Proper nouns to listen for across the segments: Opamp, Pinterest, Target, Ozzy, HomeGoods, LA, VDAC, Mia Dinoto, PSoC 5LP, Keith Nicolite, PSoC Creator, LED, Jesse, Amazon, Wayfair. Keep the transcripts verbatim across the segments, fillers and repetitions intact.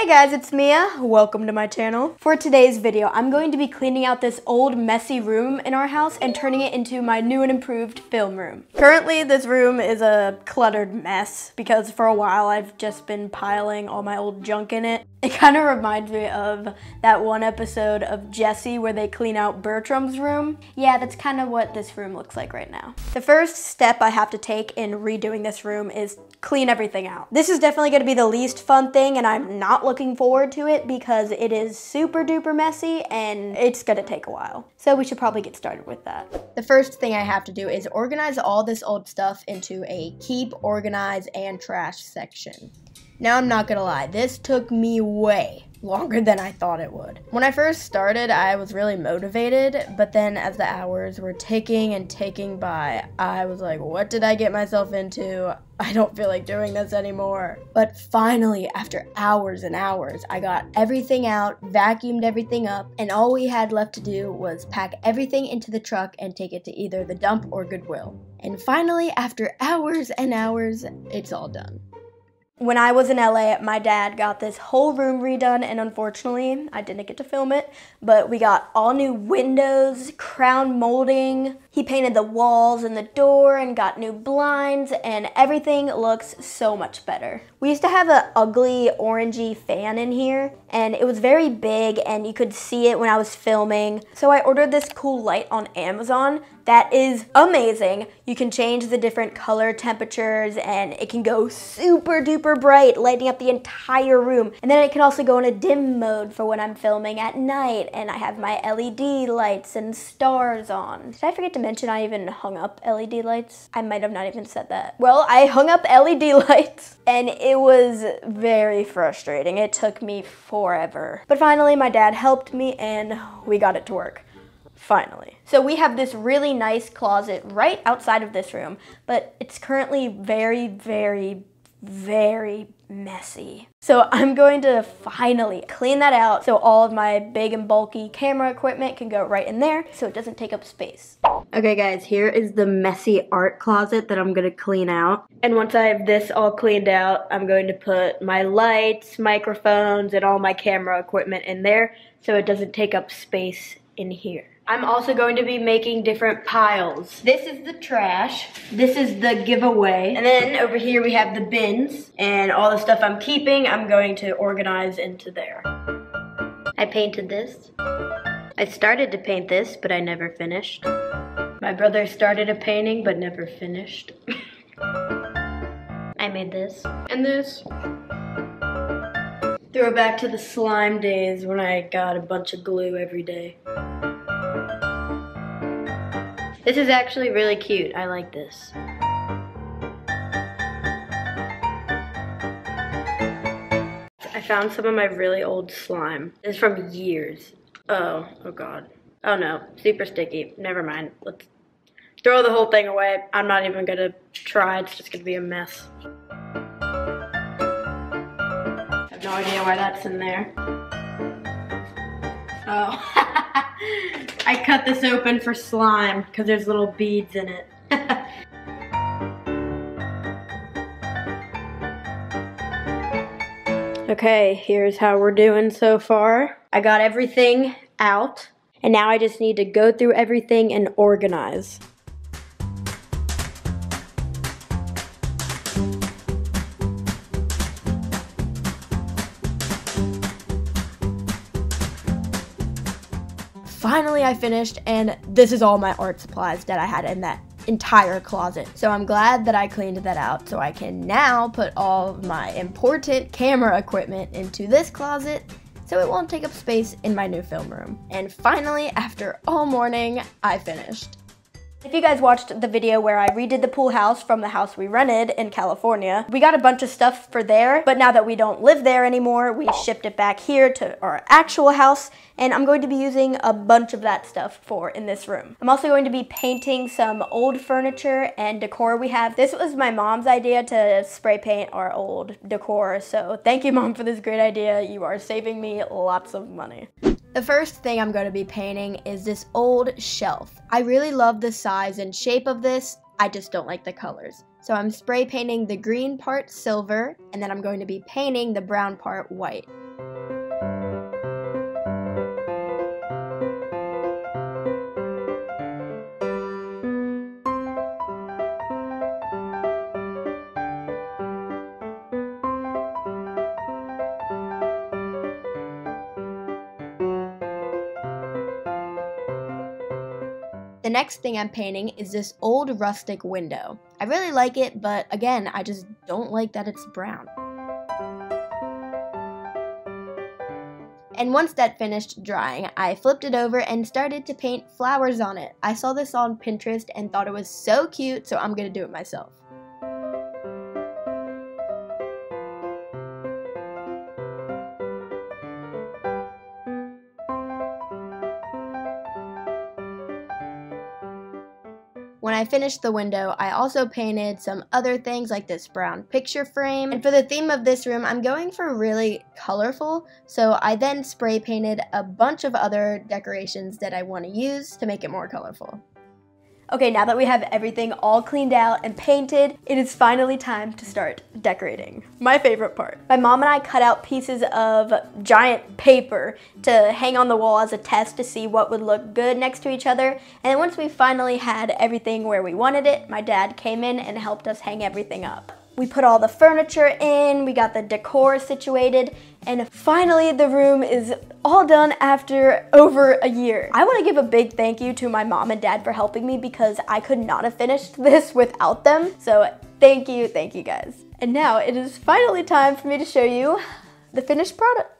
Hey guys, it's Mia. Welcome to my channel. For today's video, I'm going to be cleaning out this old messy room in our house and turning it into my new and improved film room. Currently, this room is a cluttered mess because for a while I've just been piling all my old junk in it. It kind of reminds me of that one episode of Jesse where they clean out Bertram's room. Yeah, that's kind of what this room looks like right now. The first step I have to take in redoing this room is clean everything out. This is definitely going to be the least fun thing and I'm not looking forward to it because it is super duper messy and it's going to take a while. So we should probably get started with that. The first thing I have to do is organize all this old stuff into a keep, organize, and trash section. Now I'm not gonna lie, this took me way longer than I thought it would. When I first started, I was really motivated, but then as the hours were ticking and ticking by, I was like, what did I get myself into? I don't feel like doing this anymore. But finally, after hours and hours, I got everything out, vacuumed everything up, and all we had left to do was pack everything into the truck and take it to either the dump or Goodwill. And finally, after hours and hours, it's all done. When I was in L A, my dad got this whole room redone, and unfortunately, I didn't get to film it, but we got all new windows, crown molding. He painted the walls and the door and got new blinds, and everything looks so much better. We used to have an ugly orangey fan in here, and it was very big, and you could see it when I was filming. So I ordered this cool light on Amazon. That is amazing. You can change the different color temperatures and it can go super duper bright, lighting up the entire room. And then it can also go in a dim mode for when I'm filming at night and I have my L E D lights and stars on. Did I forget to mention I even hung up L E D lights? I might have not even said that. Well, I hung up L E D lights and it was very frustrating. It took me forever. But finally, my dad helped me and we got it to work. Finally. So we have this really nice closet right outside of this room, but it's currently very, very, very messy. So I'm going to finally clean that out so all of my big and bulky camera equipment can go right in there so it doesn't take up space. Okay guys, here is the messy art closet that I'm gonna clean out. And once I have this all cleaned out, I'm going to put my lights, microphones, and all my camera equipment in there so it doesn't take up space in here. I'm also going to be making different piles. This is the trash. This is the giveaway. And then over here we have the bins and all the stuff I'm keeping, I'm going to organize into there. I painted this. I started to paint this, but I never finished. My brother started a painting, but never finished. I made this and this. Throw back to the slime days when I got a bunch of glue every day. This is actually really cute. I like this. I found some of my really old slime. This is from years. Oh, oh god. Oh no, super sticky. Never mind. Let's throw the whole thing away. I'm not even gonna try. It's just gonna be a mess. I have no idea why that's in there. Oh. I cut this open for slime because there's little beads in it. Okay, here's how we're doing so far. I got everything out, and now I just need to go through everything and organize. Finally, I finished, and this is all my art supplies that I had in that entire closet. So I'm glad that I cleaned that out, so I can now put all of my important camera equipment into this closet so it won't take up space in my new film room. And finally, after all morning, I finished. If you guys watched the video where I redid the pool house from the house we rented in California, we got a bunch of stuff for there, but now that we don't live there anymore, we shipped it back here to our actual house, and I'm going to be using a bunch of that stuff for in this room. I'm also going to be painting some old furniture and decor we have. This was my mom's idea to spray paint our old decor, so thank you, Mom, for this great idea. You are saving me lots of money. The first thing I'm going to be painting is this old shelf. I really love the size and shape of this, I just don't like the colors. So I'm spray painting the green part silver, and then I'm going to be painting the brown part white. The next thing I'm painting is this old rustic window. I really like it, but again, I just don't like that it's brown. And once that finished drying, I flipped it over and started to paint flowers on it. I saw this on Pinterest and thought it was so cute, so I'm gonna do it myself. When I finished the window, I also painted some other things like this brown picture frame. And for the theme of this room, I'm going for really colorful, so I then spray painted a bunch of other decorations that I want to use to make it more colorful. Okay, now that we have everything all cleaned out and painted, it is finally time to start decorating. My favorite part. My mom and I cut out pieces of giant paper to hang on the wall as a test to see what would look good next to each other. And then once we finally had everything where we wanted it, my dad came in and helped us hang everything up. We put all the furniture in, we got the decor situated, and finally the room is all done after over a year. I want to give a big thank you to my mom and dad for helping me because I could not have finished this without them. So thank you, thank you guys. And now it is finally time for me to show you the finished product.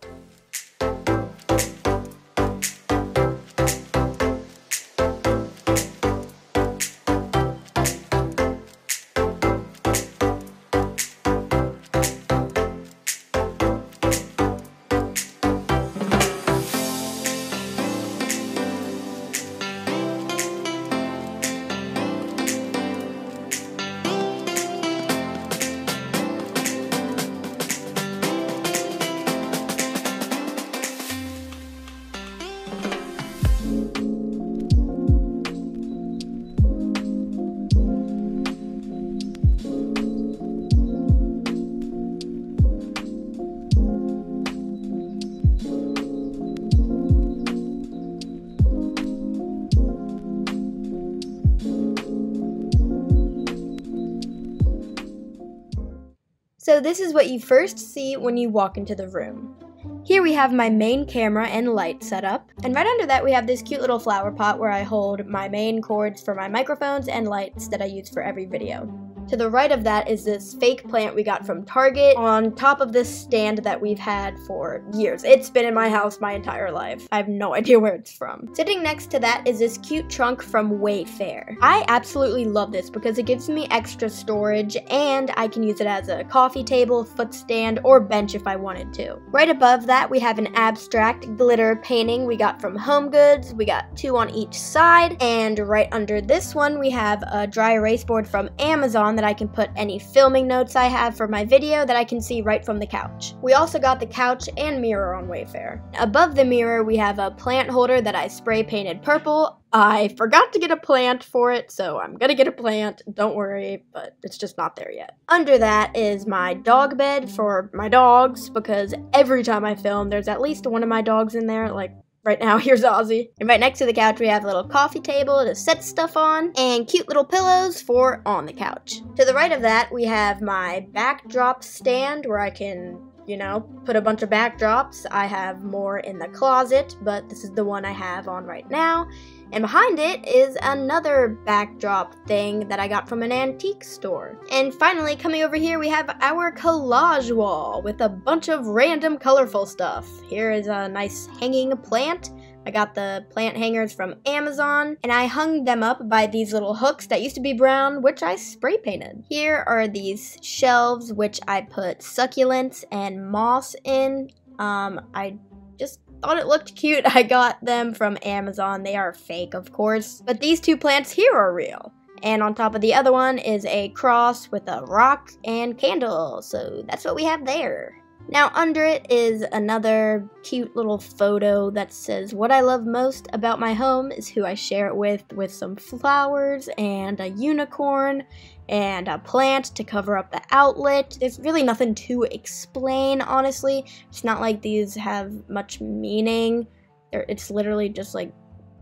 So this is what you first see when you walk into the room. Here we have my main camera and light set up, and right under that we have this cute little flower pot where I hold my main cords for my microphones and lights that I use for every video. To the right of that is this fake plant we got from Target on top of this stand that we've had for years. It's been in my house my entire life. I have no idea where it's from. Sitting next to that is this cute trunk from Wayfair. I absolutely love this because it gives me extra storage and I can use it as a coffee table, footstand, or bench if I wanted to. Right above that we have an abstract glitter painting we got from HomeGoods. We got two on each side, and right under this one we have a dry erase board from Amazon that I can put any filming notes I have for my video that I can see right from the couch. We also got the couch and mirror on Wayfair. Above the mirror, we have a plant holder that I spray painted purple. I forgot to get a plant for it, so I'm gonna get a plant, don't worry, but it's just not there yet. Under that is my dog bed for my dogs, because every time I film, there's at least one of my dogs in there, like, right now, here's Ozzy. And right next to the couch, we have a little coffee table to set stuff on and cute little pillows for on the couch. To the right of that, we have my backdrop stand where I can, you know, put a bunch of backdrops. I have more in the closet, but this is the one I have on right now. And behind it is another backdrop thing that I got from an antique store. And finally, coming over here, we have our collage wall with a bunch of random colorful stuff. Here is a nice hanging plant. I got the plant hangers from Amazon, and I hung them up by these little hooks that used to be brown, which I spray painted. Here are these shelves, which I put succulents and moss in. Um, I just thought it looked cute. I got them from Amazon. They are fake, of course, but these two plants here are real. And on top of the other one is a cross with a rock and candle, so that's what we have there. Now under it is another cute little photo that says, what I love most about my home is who I share it with, with some flowers and a unicorn and a plant to cover up the outlet. There's really nothing to explain, honestly. It's not like these have much meaning. They're, it's literally just like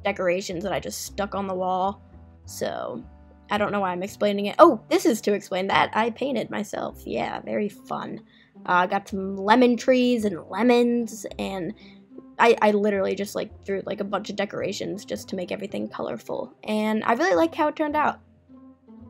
decorations that I just stuck on the wall. So I don't know why I'm explaining it. Oh, this is to explain that. I painted myself. Yeah, very fun. I uh, got some lemon trees and lemons and I, I literally just like threw like a bunch of decorations just to make everything colorful, and I really like how it turned out.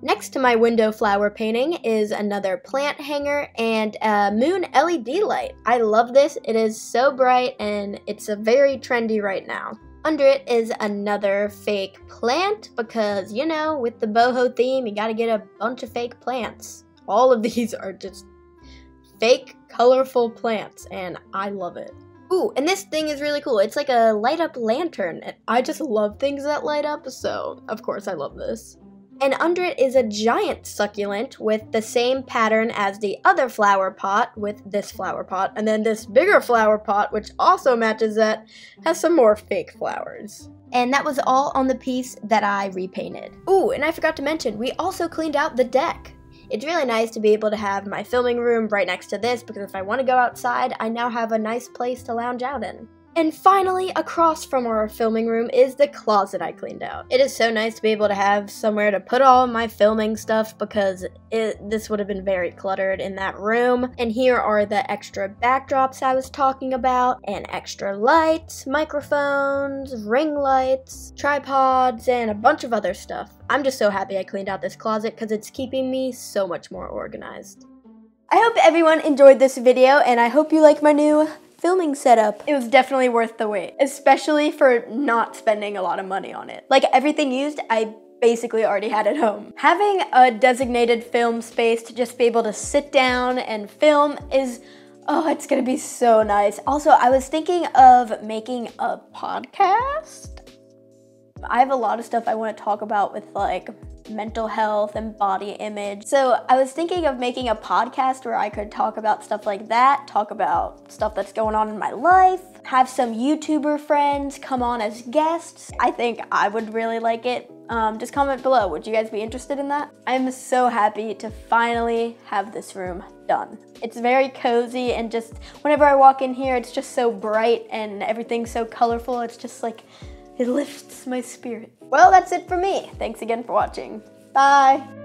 Next to my window flower painting is another plant hanger and a moon L E D light. I love this. It is so bright and it's a very trendy right now. Under it is another fake plant because, you know, with the boho theme, you gotta get a bunch of fake plants. All of these are just fake, colorful plants, and I love it. Ooh, and this thing is really cool. It's like a light-up lantern, and I just love things that light up, so of course I love this. And under it is a giant succulent with the same pattern as the other flower pot with this flower pot, and then this bigger flower pot, which also matches that, has some more fake flowers. And that was all on the piece that I repainted. Ooh, and I forgot to mention, we also cleaned out the deck. It's really nice to be able to have my filming room right next to this, because if I want to go outside, I now have a nice place to lounge out in. And finally, across from our filming room is the closet I cleaned out. It is so nice to be able to have somewhere to put all my filming stuff, because it, this would have been very cluttered in that room. And here are the extra backdrops I was talking about, and extra lights, microphones, ring lights, tripods, and a bunch of other stuff. I'm just so happy I cleaned out this closet because it's keeping me so much more organized. I hope everyone enjoyed this video, and I hope you like my new filming setup. It was definitely worth the wait, especially for not spending a lot of money on it. Like, everything used, I basically already had at home. Having a designated film space to just be able to sit down and film is, oh, it's gonna be so nice. Also, I was thinking of making a podcast. I have a lot of stuff I want to talk about with like mental health and body image. So I was thinking of making a podcast where I could talk about stuff like that, talk about stuff that's going on in my life, have some YouTuber friends come on as guests. I think I would really like it. Um, just comment below, would you guys be interested in that? I'm so happy to finally have this room done. It's very cozy, and just whenever I walk in here, it's just so bright and everything's so colorful. It's just like, it lifts my spirit. Well, that's it for me. Thanks again for watching. Bye.